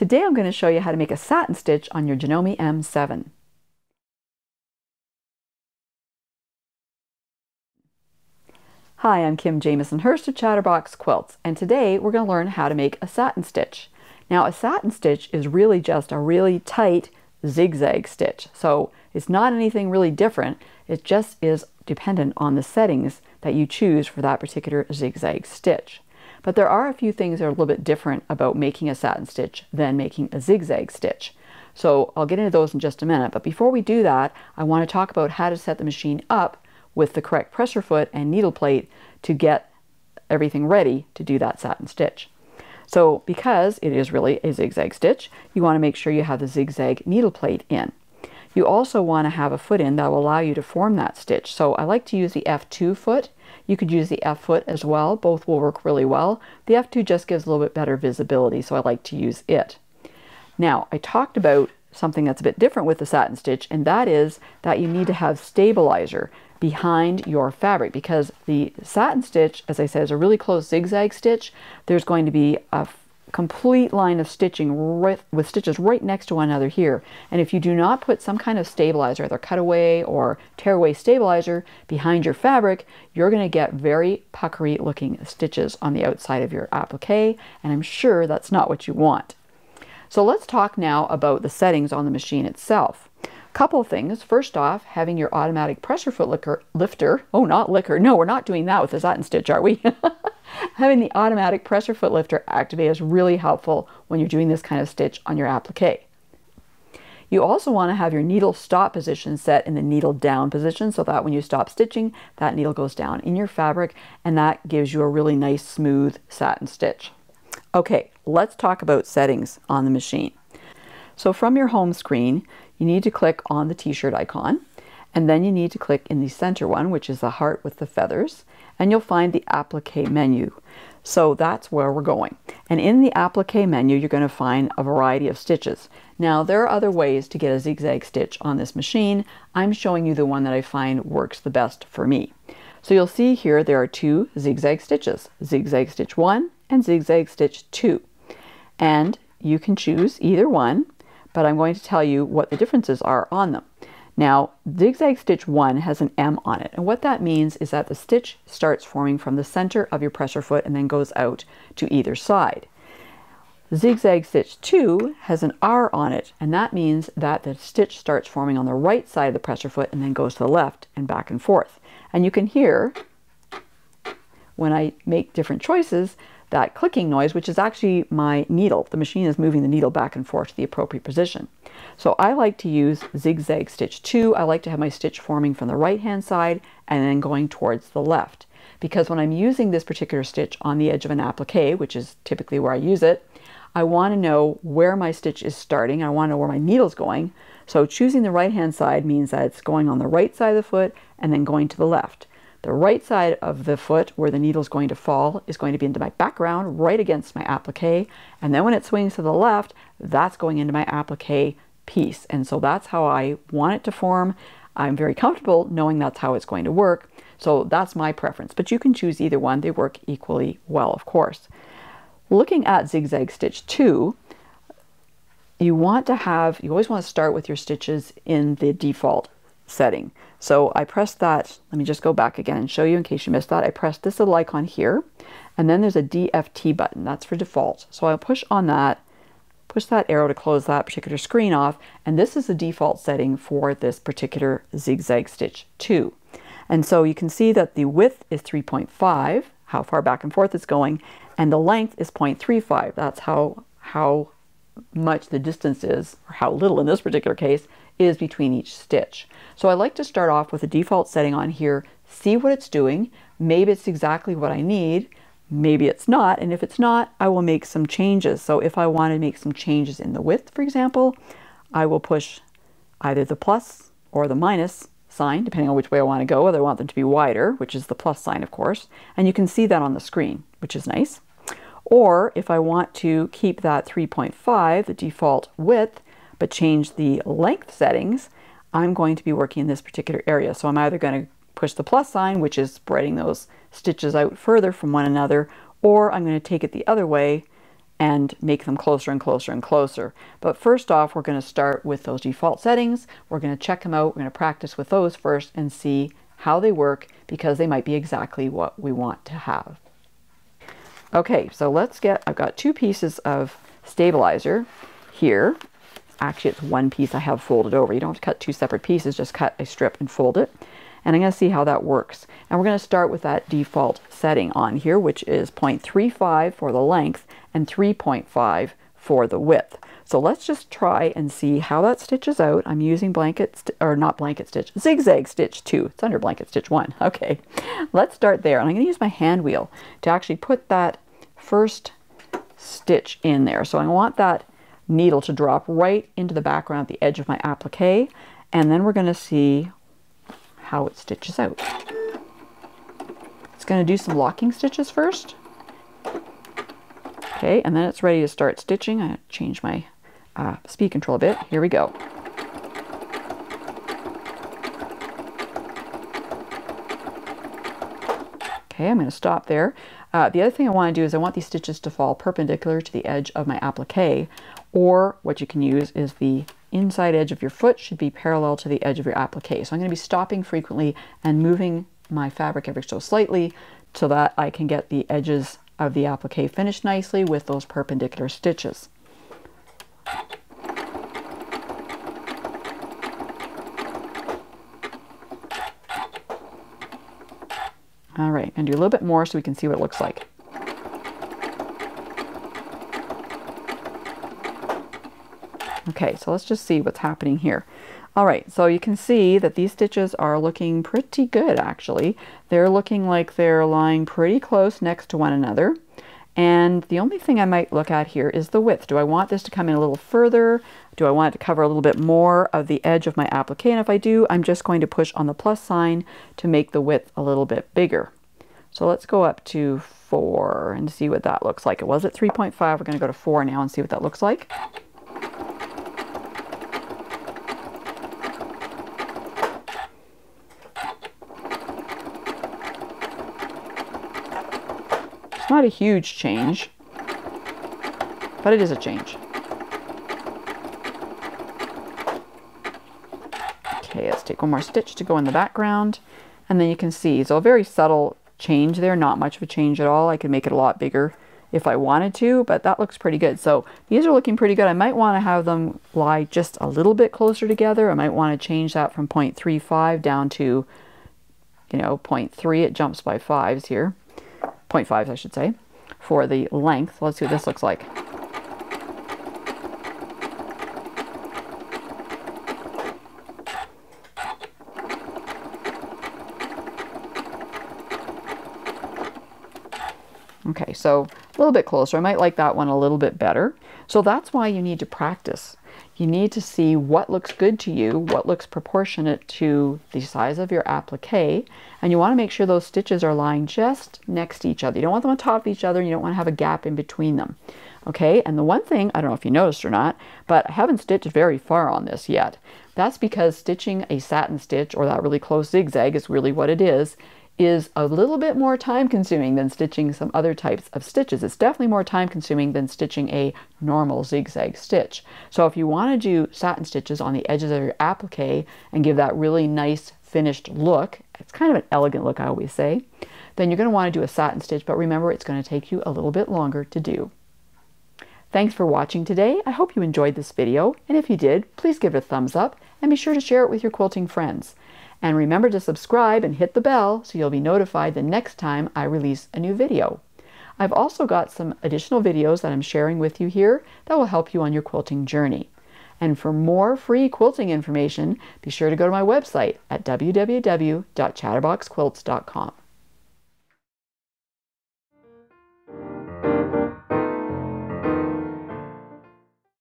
Today I'm going to show you how to make a satin stitch on your Janome M7. Hi, I'm Kim Jamieson-Hirst of Chatterbox Quilts, and today we're going to learn how to make a satin stitch. Now, a satin stitch is really just a really tight zigzag stitch, so it's not anything really different. It just is dependent on the settings that you choose for that particular zigzag stitch. But there are a few things that are a little bit different about making a satin stitch than making a zigzag stitch. So I'll get into those in just a minute. But before we do that, I want to talk about how to set the machine up with the correct pressure foot and needle plate to get everything ready to do that satin stitch. So because it is really a zigzag stitch, you want to make sure you have the zigzag needle plate in. You also want to have a foot in that will allow you to form that stitch. So I like to use the F2 foot. You could use the F foot as well. Both will work really well. The F2 just gives a little bit better visibility, so I like to use it. Now, I talked about something that's a bit different with the satin stitch, and that is that you need to have stabilizer behind your fabric, because the satin stitch, as I said, is a really close zigzag stitch. There's going to be a complete line of stitching with stitches right next to one another here. And if you do not put some kind of stabilizer, either cutaway or tearaway stabilizer behind your fabric, you're going to get very puckery looking stitches on the outside of your applique, and I'm sure that's not what you want. So let's talk now about the settings on the machine itself. Couple things. First off, having your automatic pressure foot lifter. Oh, not liquor. No, we're not doing that with the satin stitch, are we? Having the automatic pressure foot lifter activated is really helpful when you're doing this kind of stitch on your applique. You also want to have your needle stop position set in the needle down position, so that when you stop stitching, that needle goes down in your fabric, and that gives you a really nice smooth satin stitch. Okay, let's talk about settings on the machine. So from your home screen, you need to click on the t-shirt icon, and then you need to click in the center one, which is the heart with the feathers, and you'll find the applique menu. So that's where we're going. And in the applique menu, you're going to find a variety of stitches. Now, there are other ways to get a zigzag stitch on this machine. I'm showing you the one that I find works the best for me. So you'll see here there are two zigzag stitches, zigzag stitch 1 and zigzag stitch 2. And you can choose either one, but I'm going to tell you what the differences are on them. Now, zigzag stitch 1 has an M on it, and what that means is that the stitch starts forming from the center of your pressure foot and then goes out to either side. Zigzag stitch 2 has an R on it, and that means that the stitch starts forming on the right side of the pressure foot and then goes to the left and back and forth. And you can hear, when I make different choices, that clicking noise, which is actually my needle. The machine is moving the needle back and forth to the appropriate position. So I like to use zigzag stitch 2. I like to have my stitch forming from the right hand side and then going towards the left, because when I'm using this particular stitch on the edge of an applique, which is typically where I use it, I want to know where my stitch is starting. I want to know where my needle's going. So choosing the right hand side means that it's going on the right side of the foot and then going to the left. The right side of the foot where the needle is going to fall is going to be into my background, right against my applique, and then when it swings to the left, that's going into my applique piece. And so that's how I want it to form. I'm very comfortable knowing that's how it's going to work, so that's my preference, but you can choose either one. They work equally well, of course. Looking at zigzag stitch 2, you always want to start with your stitches in the default setting. So I press that, let me just go back again and show you in case you missed that. I pressed this little icon here, and then there's a DFT button, that's for default. So I'll push on that, push that arrow to close that particular screen off, and this is the default setting for this particular zigzag stitch 2. And so you can see that the width is 3.5, how far back and forth it's going, and the length is 0.35. That's how much the distance is, or how little in this particular case, is between each stitch. So I like to start off with the default setting on here, see what it's doing. Maybe it's exactly what I need, maybe it's not, and if it's not, I will make some changes. So if I want to make some changes in the width, for example, I will push either the plus or the minus sign, depending on which way I want to go, whether I want them to be wider, which is the plus sign, of course, and you can see that on the screen, which is nice. Or if I want to keep that 3.5, the default width, but change the length settings, I'm going to be working in this particular area. So I'm either going to push the plus sign, which is spreading those stitches out further from one another, or I'm going to take it the other way and make them closer and closer and closer. But first off, we're going to start with those default settings. We're going to check them out. We're going to practice with those first and see how they work, because they might be exactly what we want to have. Okay, so let's get, I've got two pieces of stabilizer here. Actually, it's one piece I have folded over. You don't have to cut two separate pieces, just cut a strip and fold it. And I'm going to see how that works. And we're going to start with that default setting on here, which is 0.35 for the length and 3.5 for the width. So let's just try and see how that stitches out. I'm using zigzag stitch 2. It's under blanket stitch 1. Okay, let's start there. And I'm going to use my hand wheel to actually put that first stitch in there. So I want that needle to drop right into the background at the edge of my applique. And then we're going to see how it stitches out. It's going to do some locking stitches first. Okay, and then it's ready to start stitching. I change my speed control a bit. Here we go. Okay, I'm going to stop there. The other thing I want to do is I want these stitches to fall perpendicular to the edge of my applique, or what you can use is the inside edge of your foot should be parallel to the edge of your applique. So I'm going to be stopping frequently and moving my fabric ever so slightly so that I can get the edges of the applique finished nicely with those perpendicular stitches. All right, and do a little bit more so we can see what it looks like. Okay, so let's just see what's happening here. All right, so you can see that these stitches are looking pretty good, actually. They're looking like they're lying pretty close next to one another. And the only thing I might look at here is the width. Do I want this to come in a little further? Do I want it to cover a little bit more of the edge of my applique? And if I do, I'm just going to push on the plus sign to make the width a little bit bigger. So let's go up to 4 and see what that looks like. It was at 3.5. We're going to go to 4 now and see what that looks like. It's not a huge change, but it is a change. Okay, let's take one more stitch to go in the background, and then you can see, so a very subtle change there, not much of a change at all. I could make it a lot bigger if I wanted to, but that looks pretty good. So these are looking pretty good. I might want to have them lie just a little bit closer together. I might want to change that from 0.35 down to, you know, 0.3. It jumps by 5s here. 0.5s, I should say, for the length. Let's see what this looks like. Okay, so a little bit closer. I might like that one a little bit better. So that's why you need to practice. You need to see what looks good to you, what looks proportionate to the size of your applique, and you want to make sure those stitches are lying just next to each other. You don't want them on top of each other, and you don't want to have a gap in between them. Okay, and the one thing, I don't know if you noticed or not, but I haven't stitched very far on this yet. That's because stitching a satin stitch, or that really close zigzag is really what it is a little bit more time consuming than stitching some other types of stitches. It's definitely more time consuming than stitching a normal zigzag stitch. So if you want to do satin stitches on the edges of your applique and give that really nice finished look, it's kind of an elegant look I always say, then you're going to want to do a satin stitch, but remember it's going to take you a little bit longer to do. Thanks for watching today. I hope you enjoyed this video, and if you did, please give it a thumbs up and be sure to share it with your quilting friends. And remember to subscribe and hit the bell so you'll be notified the next time I release a new video. I've also got some additional videos that I'm sharing with you here that will help you on your quilting journey. And for more free quilting information, be sure to go to my website at www.chatterboxquilts.com.